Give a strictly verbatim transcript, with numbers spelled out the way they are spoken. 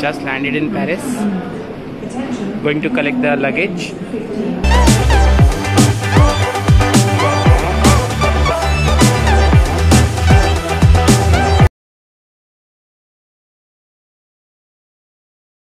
just landed in Paris, going to collect their luggage.